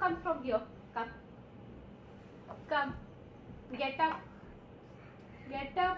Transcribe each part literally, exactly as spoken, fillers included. come from here. Come. Come. Get up. Get up.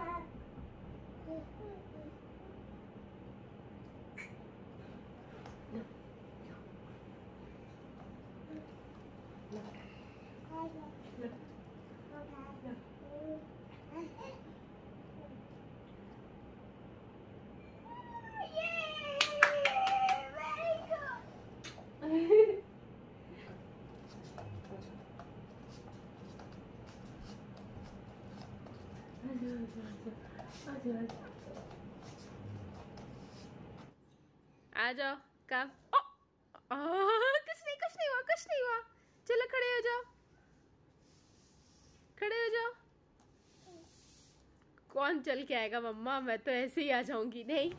आ जाओ कब कुछ नहीं कुछ नहीं हुआ कुछ नहीं हुआ चलो खड़े हो जाओ खड़े हो जाओ कौन चल के आएगा मम्मा मैं तो ऐसे ही आ जाऊंगी नहीं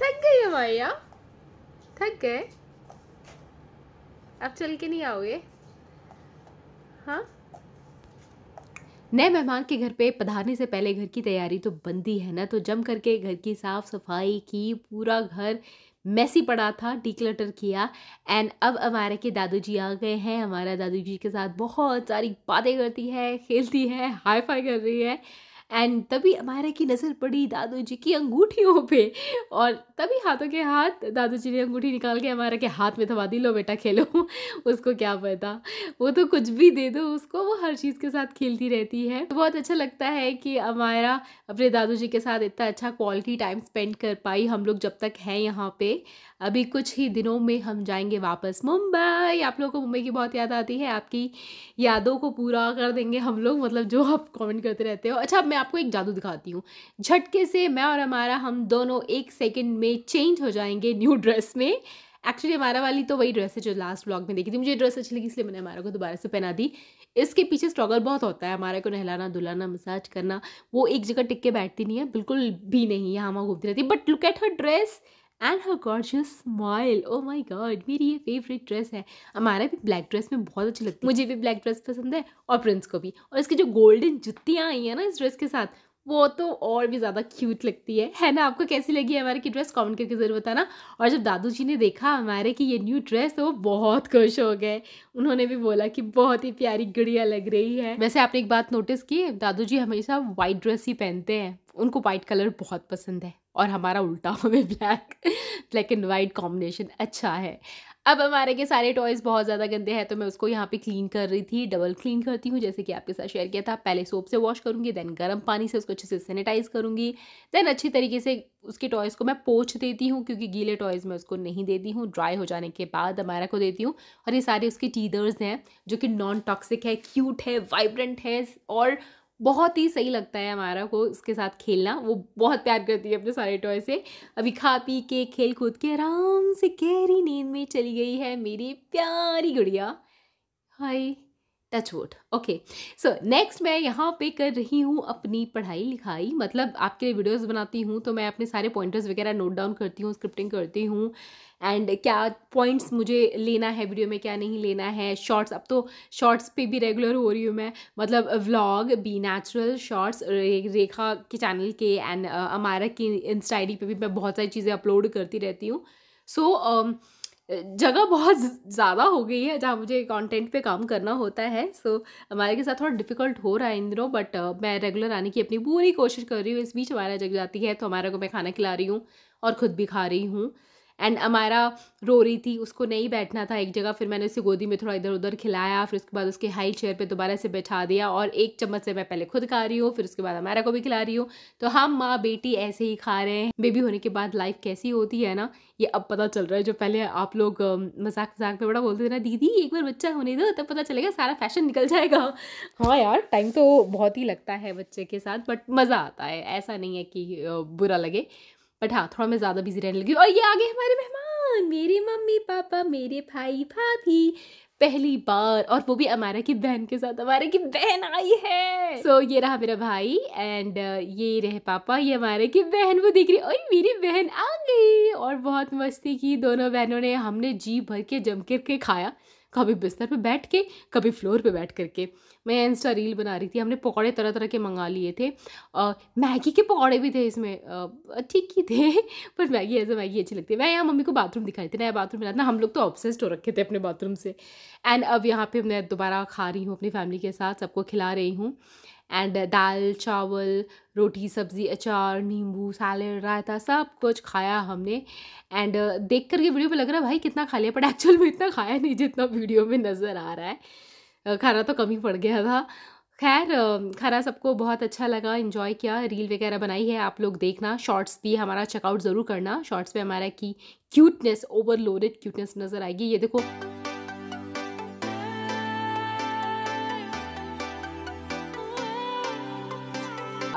थक गई हमारी थक गए अब चल के नहीं आओगे हाँ नए मेहमान के घर पे पधारने से पहले घर की तैयारी तो बनती है ना तो जम करके घर की साफ सफाई की पूरा घर मैसी पड़ा था डिक्लटर किया एंड अब अमायरा के दादू जी आ गए हैं हमारा दादू जी के साथ बहुत सारी बातें करती है खेलती है हाई फाई कर रही है एंड तभी अमायरा की नज़र पड़ी दादू जी की अंगूठियों पे और तभी हाथों के हाथ दादू जी ने अंगूठी निकाल के अमायरा के हाथ में थमा दी लो बेटा खेलो उसको क्या पता वो तो कुछ भी दे दो उसको वो हर चीज़ के साथ खेलती रहती है तो बहुत अच्छा लगता है कि अमायरा अपने दादू जी के साथ इतना अच्छा क्वालिटी टाइम स्पेंड कर पाई हम लोग जब तक हैं यहाँ पर। अभी कुछ ही दिनों में हम जाएंगे वापस मुंबई। आप लोगों को मुंबई की बहुत याद आती है आपकी यादों को पूरा कर देंगे हम लोग मतलब जो आप कमेंट करते रहते हो। अच्छा मैं आपको एक जादू दिखाती हूँ झटके से मैं और हमारा हम दोनों एक सेकंड में चेंज हो जाएंगे न्यू ड्रेस में। एक्चुअली हमारा वाली तो वही ड्रेस है जो लास्ट व्लॉग में देखी थी मुझे ड्रेस अच्छी लगी इसलिए मैंने हमारा को दोबारा से पहना दी। इसके पीछे स्ट्रगल बहुत होता है हमारा को नहलाना धुलाना मसाज करना वो एक जगह टिक के बैठती नहीं है बिल्कुल भी नहीं यहाँ वहाँ घूमती रहती but look at her dress and her gorgeous smile oh my god मेरी ये फेवरेट ड्रेस है। हमारा भी ब्लैक ड्रेस में बहुत अच्छी लगती है मुझे भी ब्लैक ड्रेस पसंद है और प्रिंस को भी और इसकी जो गोल्डन जुत्तियाँ आई हैं ना इस ड्रेस के साथ वो तो और भी ज़्यादा क्यूट लगती है है ना। आपको कैसी लगी है हमारे की ड्रेस कमेंट करके ज़रूर बताना। और जब दादू जी ने देखा हमारे की ये न्यू ड्रेस तो वो बहुत खुश हो गए उन्होंने भी बोला कि बहुत ही प्यारी गुड़िया लग रही है। वैसे आपने एक बात नोटिस की दादू जी हमेशा वाइट ड्रेस ही पहनते हैं उनको वाइट कलर बहुत पसंद है और हमारा उल्टा हमें black black and white combination अच्छा है। अब हमारे के सारे टॉयज़ बहुत ज़्यादा गंदे हैं तो मैं उसको यहाँ पे क्लीन कर रही थी डबल क्लीन करती हूँ जैसे कि आपके साथ शेयर किया था। पहले सोप से वॉश करूँगी देन गर्म पानी से उसको अच्छे से सैनिटाइज़ करूँगी देन अच्छी तरीके से उसके टॉयज़ को मैं पोंछ देती हूँ क्योंकि गीले टॉयज़ मैं उसको नहीं देती हूँ ड्राई हो जाने के बाद हमारा को देती हूँ। और ये सारे उसके टीदर्स हैं जो कि नॉन टॉक्सिक है क्यूट है वाइब्रेंट है और बहुत ही सही लगता है हमारा को उसके साथ खेलना वो बहुत प्यार करती है अपने सारे टॉय से। अभी खा पी के खेल कूद के आराम से गहरी नींद में चली गई है मेरी प्यारी गुड़िया हाय touch wood okay. So next मैं यहाँ पे कर रही हूँ अपनी पढ़ाई लिखाई मतलब आपके लिए वीडियोस बनाती हूँ तो मैं अपने सारे पॉइंटर्स वगैरह नोट डाउन करती हूँ स्क्रिप्टिंग करती हूँ एंड क्या पॉइंट्स मुझे लेना है वीडियो में क्या नहीं लेना है। शॉर्ट्स अब तो शॉर्ट्स पे भी रेगुलर हो रही हूँ मैं मतलब व्लॉग बी नेचुरल शॉर्ट्स रे, रेखा के चैनल के एंड अमायरा की इंस्टा आई डी पे भी मैं बहुत सारी चीज़ें अपलोड करती रहती हूँ। सो so, uh, जगह बहुत ज़्यादा हो गई है जहाँ मुझे कंटेंट पे काम करना होता है सो so, हमारे के साथ थोड़ा डिफिकल्ट हो रहा है इन दिनों बट uh, मैं रेगुलर आने की अपनी पूरी कोशिश कर रही हूँ। इस बीच हमारा जग जाती है तो हमारा को मैं खाना खिला रही हूँ और ख़ुद भी खा रही हूँ एंड अमायरा रो रही थी उसको नहीं बैठना था एक जगह फिर मैंने उसे गोदी में थोड़ा इधर उधर खिलाया फिर उसके बाद उसके हाई चेयर पे दोबारा से बैठा दिया और एक चम्मच से मैं पहले खुद खा रही हूँ फिर उसके बाद अमायरा को भी खिला रही हूँ। तो हम माँ बेटी ऐसे ही खा रहे हैं बेबी होने के बाद लाइफ कैसी होती है ना ये अब पता चल रहा है। जो पहले आप लोग मजाक मजाक में बड़ा बोलते थे ना दीदी एक बार बच्चा होने दो तब पता चलेगा सारा फैशन निकल जाएगा। हाँ यार टाइम तो बहुत ही लगता है बच्चे के साथ बट मज़ा आता है ऐसा नहीं है कि बुरा लगे बट हाँ थोड़ा मैं ज़्यादा बिजी रहने लगी। और ये आगे हमारे मेहमान मेरे मम्मी पापा मेरे भाई भाभी पहली बार और वो भी अमायरा की बहन के साथ अमायरा की बहन आई है। सो so, ये रहा मेरा भाई एंड ये रहे पापा ये अमायरा की बहन वो दिख रही ओए मेरी बहन आ गई और बहुत मस्ती की दोनों बहनों ने हमने जी भर के जम कर के खाया कभी बिस्तर पे बैठ के, कभी फ्लोर पे बैठ करके। मैं इंस्टा रील बना रही थी, हमने पकौड़े तरह तरह के मंगा लिए थे, मैगी के पकौड़े भी थे इसमें, ठीक ही थे, पर मैगी ऐसा मैगी अच्छी लगती है। मैं यहाँ मम्मी को बाथरूम दिखाई थी, नया बाथरूम मिला था, हम लोग तो ऑब्सेस्ड हो रखे थे अपने बाथरूम से। एंड अब यहाँ पे मैं दोबारा खा रही हूँ अपनी फैमिली के साथ, सबको खिला रही हूँ। एंड दाल चावल रोटी सब्ज़ी अचार नींबू सैलेड रायता सब कुछ खाया हमने। एंड देख कर के वीडियो पे लग रहा है भाई कितना खा लिया, बट एक्चुअल में इतना खाया नहीं जितना वीडियो में नज़र आ रहा है, खाना तो कम ही पड़ गया था। खैर खाना सबको बहुत अच्छा लगा, एंजॉय किया, रील वगैरह बनाई है, आप लोग देखना। शॉर्ट्स भी हमारा चेकआउट ज़रूर करना, शॉर्ट्स पे हमारा की क्यूटनेस ओवरलोडेड क्यूटनेस नज़र आएगी। ये देखो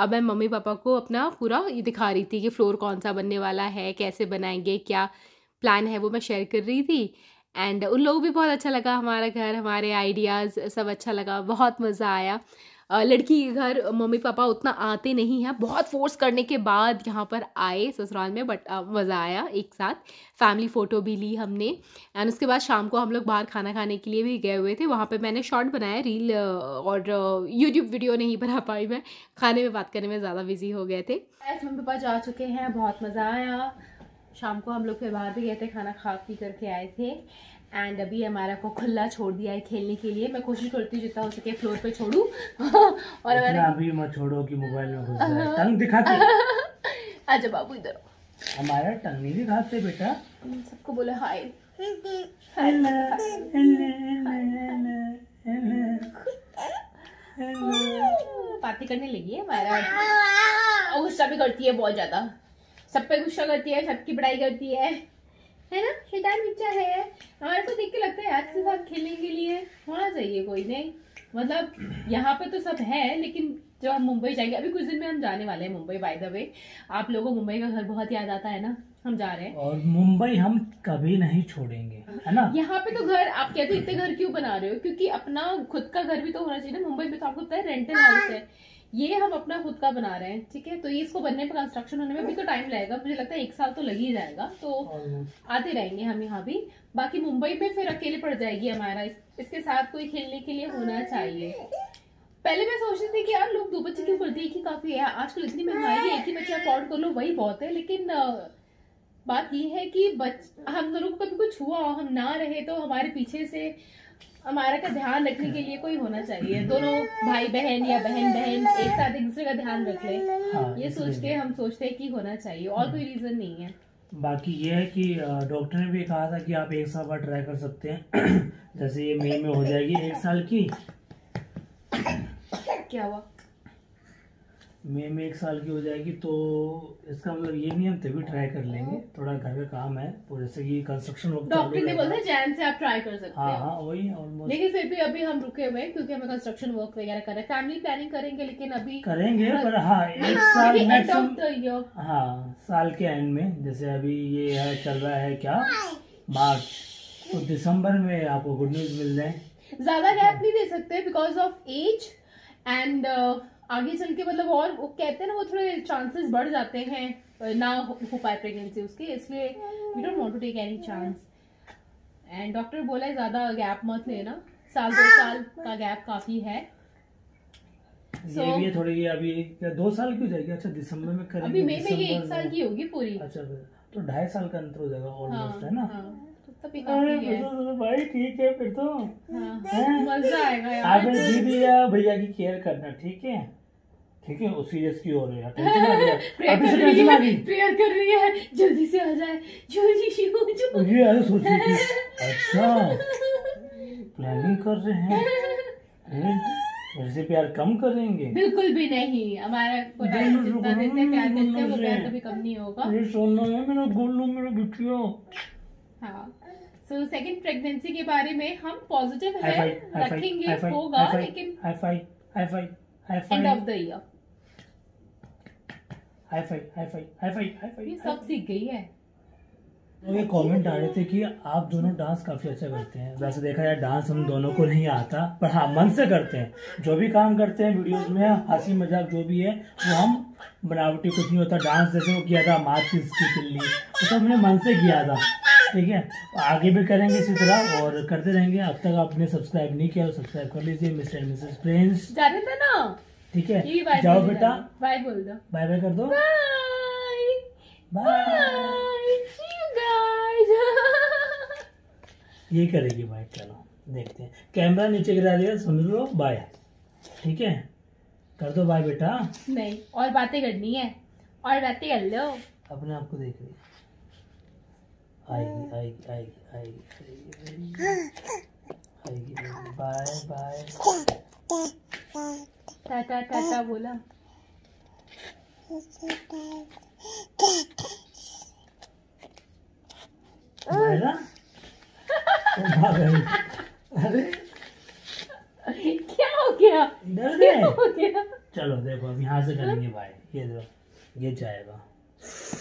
अब मैं मम्मी पापा को अपना पूरा ये दिखा रही थी कि फ्लोर कौन सा बनने वाला है, कैसे बनाएंगे, क्या प्लान है, वो मैं शेयर कर रही थी। एंड उन लोगों को भी बहुत अच्छा लगा, हमारा घर हमारे आइडियाज़ सब अच्छा लगा, बहुत मज़ा आया। लड़की के घर मम्मी पापा उतना आते नहीं हैं, बहुत फोर्स करने के बाद यहाँ पर आए ससुराल में, बट मज़ा आया। एक साथ फैमिली फ़ोटो भी ली हमने। एंड उसके बाद शाम को हम लोग बाहर खाना खाने के लिए भी गए हुए थे, वहाँ पे मैंने शॉर्ट बनाया, रील और यूट्यूब वीडियो नहीं बना पाई मैं, खाने में बात करने में ज़्यादा बिजी हो गए थे। मम्मी पापा जा चुके हैं, बहुत मज़ा आया। शाम को हम लोग फिर बाहर भी गए थे, खाना खा पी करके आए थे। एंड अभी हमारा को खुला छोड़ दिया है खेलने के लिए। मैं कोशिश करती हूँ जितना हो सके फ्लोर पे छोड़ूं और इतना अभी मत छोड़ो कि मोबाइल में घुस जाए। टंग दिखाते आजा बाबू इधर, हमारा टंग नहीं दिखाते बेटा। सबको बोले हाय बातें करने लगी है हमारा, और गुस्सा भी करती है बहुत ज्यादा, सब पे गुस्सा करती है, सबकी बड़ाई करती है, है ना, शैतान बच्चा है। हमारे को देख के लगता है यार इसके साथ खेलने के लिए होना चाहिए कोई, नहीं मतलब यहाँ पे तो सब है, लेकिन जब हम मुंबई जाएंगे, अभी कुछ दिन में हम जाने वाले हैं मुंबई, बाय द वे आप लोगों को मुंबई का घर बहुत याद आता है ना, हम जा रहे हैं और मुंबई हम कभी नहीं छोड़ेंगे, है ना। यहाँ पे तो घर आप कहते हो इतने घर क्यों बना रहे हो, क्योंकि अपना खुद का घर भी तो होना चाहिए ना। मुंबई में तो आपको पता है रेंटल हाउस है, ये हम अपना खुद का बना रहे हैं, ठीक है। तो ये इसको बनने पर कंस्ट्रक्शन होने में भी तो टाइम लगेगा, मुझे लगता है एक साल तो लग ही जाएगा, तो आते रहेंगे हम यहाँ भी। बाकी मुंबई में फिर अकेले पड़ जाएगी हमारा, इस, इसके साथ कोई खेलने के लिए होना चाहिए। पहले मैं सोचती थी कि यार लोग दो बच्चे क्यों करते, एक ही काफी है, आजकल इतनी महंगाई है, एक ही बच्चे अफोर्ड कर लो वही बहुत है। लेकिन बात ये है कि बच हम लोगों को कभी कुछ हुआ, हम ना रहे तो हमारे पीछे से हमारा का ध्यान रखने के लिए कोई होना चाहिए, दोनों भाई बहन या बहन बहन एक साथ एक दूसरे का ध्यान रख ले, हाँ, ये सोच के हम सोचते हैं कि होना चाहिए, और कोई रीजन नहीं है। बाकी ये है कि डॉक्टर ने भी कहा था कि आप एक साल बाद ट्राई कर सकते हैं, जैसे ये मई में हो जाएगी एक साल की। क्या हुआ? मई में एक साल की हो जाएगी, तो इसका मतलब ये नहीं हम तभी ट्राई कर लेंगे, थोड़ा घर का काम है, जैसे कि कंस्ट्रक्शन डॉक्टर ने बोला जैन से आप ट्राई कर सकते हैं। हाँ हाँ वही, लेकिन फिर भी अभी हम रुके हुए हैं क्योंकि हमें कंस्ट्रक्शन वर्क वगैरह कर रहे हैं, फैमिली प्लानिंग करेंगे, लेकिन अभी करेंगे पर हाँ एक साल मैक्सिमम, हाँ साल के एंड में, जैसे अभी ये है चल रहा है क्या मार्च, तो दिसंबर में आपको गुड न्यूज मिल जाए। ज्यादा गैप नहीं दे सकते बिकॉज ऑफ एज, एंड आगे चल के मतलब और वो कहते हैं ना वो थोड़े चांसेस बढ़ जाते हैं ना हो, हो पाए प्रेगनेंसी उसके, इसलिए we don't want to take any chance. And doctor बोला है ज़्यादा गैप मत लेना, साल दो साल का गैप काफ़ी है। So, ये भी है थोड़ी, अभी दो साल की हो जाएगी, अच्छा दिसंबर में करेंगे, अभी मई में ये एक साल की होगी पूरी, अच्छा तो ढाई साल का अंतर हो जाएगा ऑलमोस्ट, है ना। तभी भाई ठीक है फिर तो मज़ा आएगा। आपने दीदी या भैया की केयर करना, ठीक है ठीक है, उसी जैस की हो रही है, प्रेयर कर रही है जल्दी से आ जाए, जल्दी से हो जाए, सोच रही थी अच्छा प्लानिंग कर रहे हैं, वैसे प्यार कम करेंगे बिल्कुल भी नहीं, हमारा जितना देते प्यार देते हैं वो प्यार कभी कम नहीं होगा। ये सोना है मेरा गोलू मेरा बिटिया। हाँ सो सेकंड प्रेगनेंसी के बारे में हम पॉजिटिव है रखेंगे, होगा लेकिन high five high five end of the year high five high five high five high five, ये सब सीख गई है। ये कमेंट आ रहे थे कि आप दोनों डांस काफी अच्छा करते हैं, वैसे देखा जाए डांस हम दोनों को नहीं आता, पर हाँ मन से करते हैं, जो भी काम करते हैं वीडियोस में हंसी मजाक जो भी है वो हम बनावटी कुछ नहीं होता। डांस जैसे वो किया था माचिस की तिल्ली, तो हमने मन से किया था, ठीक है, आगे भी करेंगे इसी तरह और करते रहेंगे। अब तक आपने सब्सक्राइब नहीं किया तो सब्सक्राइब कर लीजिए। मिस्टर एंड मिसेस प्रिंस जा रहे थे ना, ठीक है, जाओ बेटा, बाय बोल दो, बाय बाय कर दो, bye bye, see you guys, ये करेगी बाय। चलो देखते हैं, कैमरा नीचे गिरा दिया, समझ लो बाय, ठीक है, कर दो बाय बेटा। नहीं, और बातें करनी है, और बातें कर लो, अपने आप को देख रही है। आएगी आएगी आएगी आएगी आएगी आएगी, बाय बाय, टाटा टाटा बोला, अरे क्या हो गया, डर गए। चलो देखो, हम यहाँ से करेंगे बाय, ये देखो ये जाएगा।